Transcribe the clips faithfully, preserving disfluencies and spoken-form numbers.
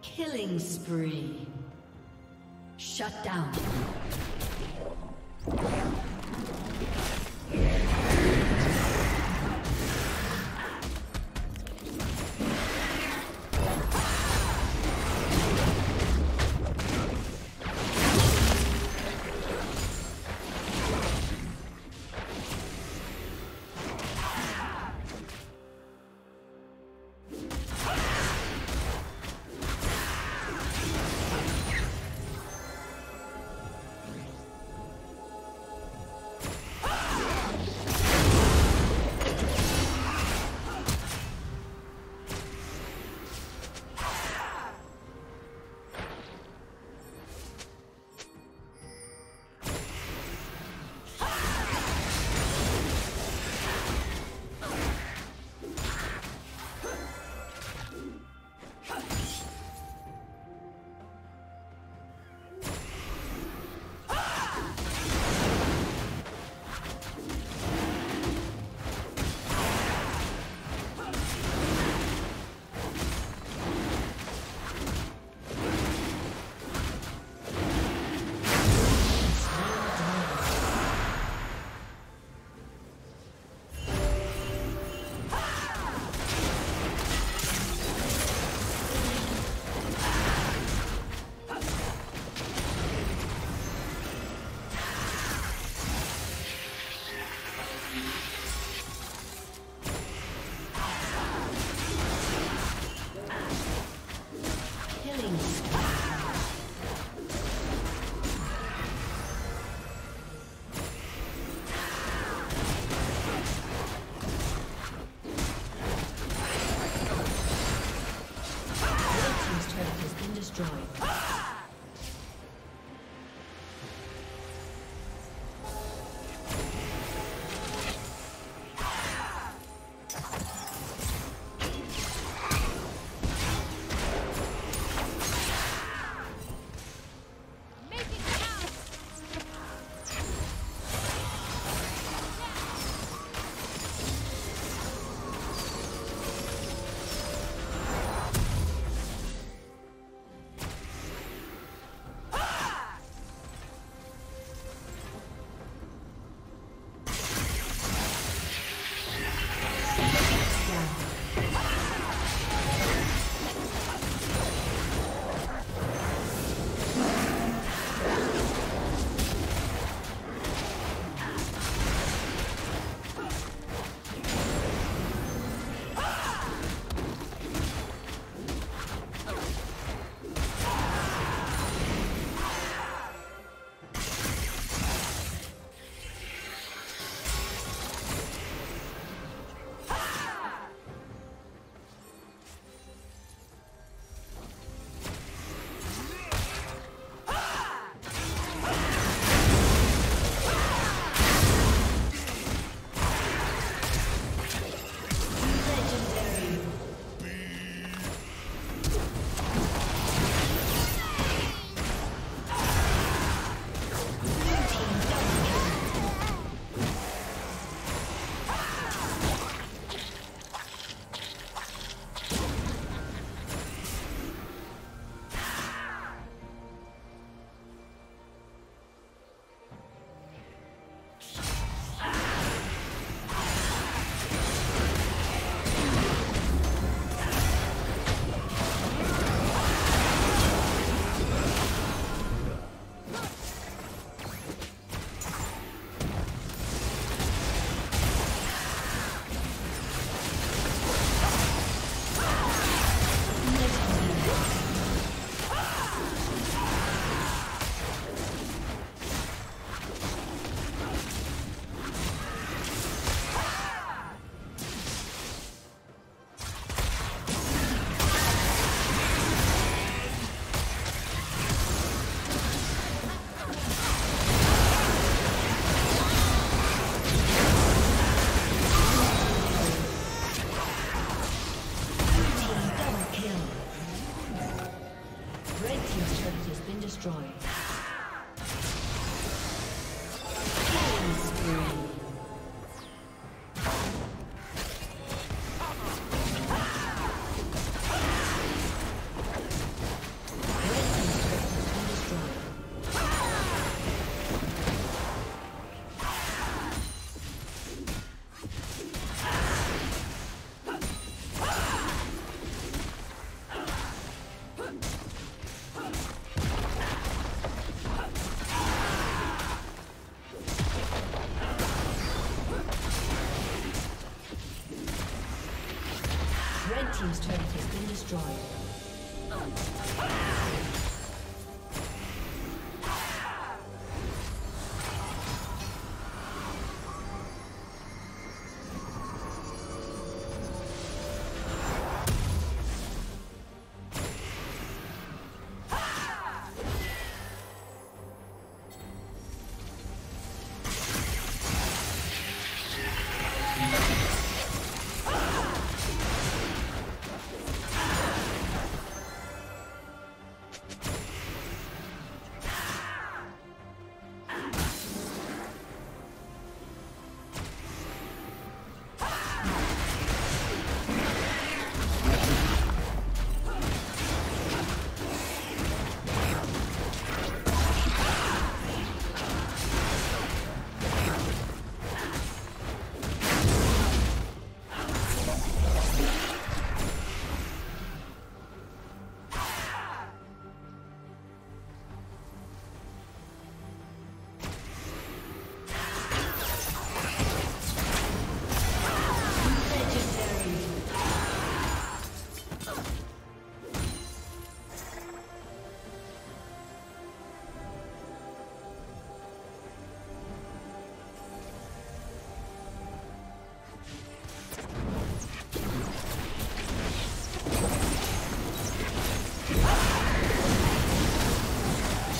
Killing spree. Shut down. destroyed.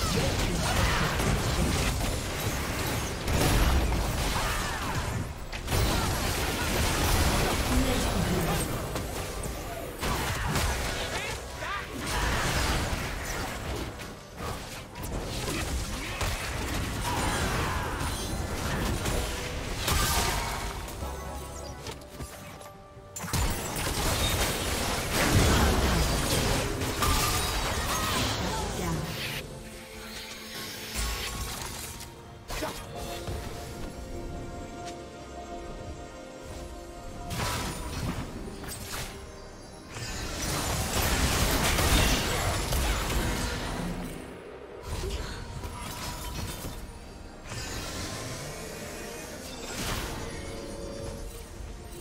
Team's turret has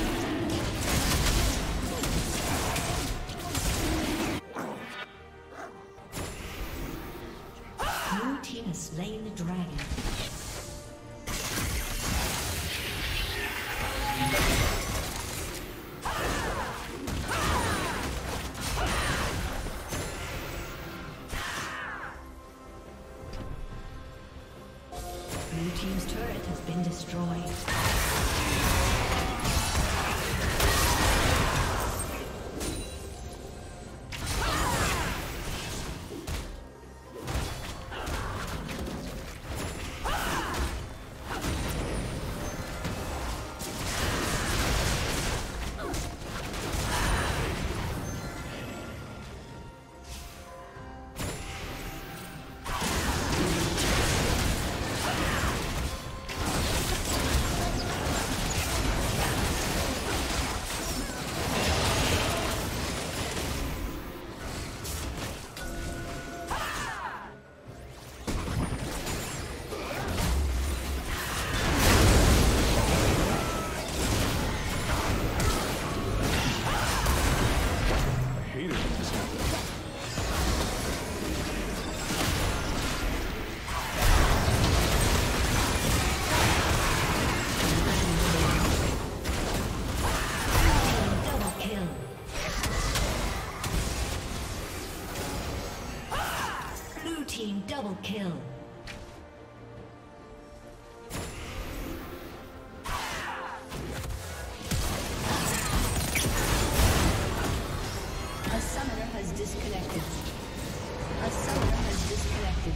been destroyed. Slain the dragon. Blue team's turret has been destroyed. Double kill. summoner has disconnected. A summoner has disconnected.